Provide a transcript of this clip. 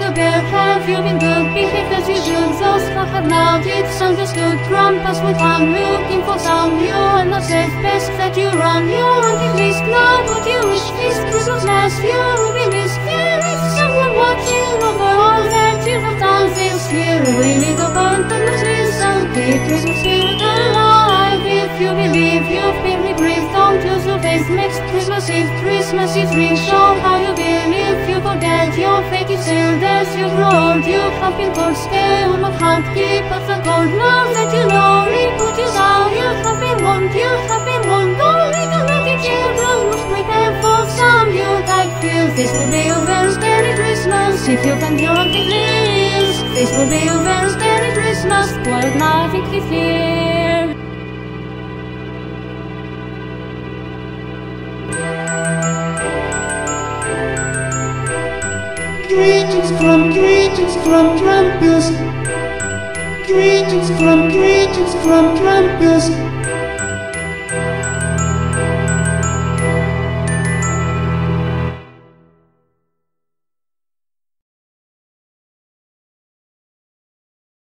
to girl, have you been good? Behave as you should. Those who have now misunderstood. Grandpas would harm you, looking for some. You are not safe, best that you run. You want to risk, not what you wish. This Christmas last, you will be missed. There is someone watching over all that you have done this year. Really the burnt and the sleep, so deep Christmas spirit alive. If you believe you've been reprieved, don't use your faith. Next Christmas Eve, Christmas Eve dream. Show how you believe. You forget your fate is sealed as you grow old. You have been called, stay on my heart, keep up the gold. Now that you know, report is out. You have been warned, you have been warned. All little naked children must prepare for some youth I feel. This will be a very scary Christmas if you can your please. This will be a very scary Christmas, but nothing to fear. Greetings from trampers.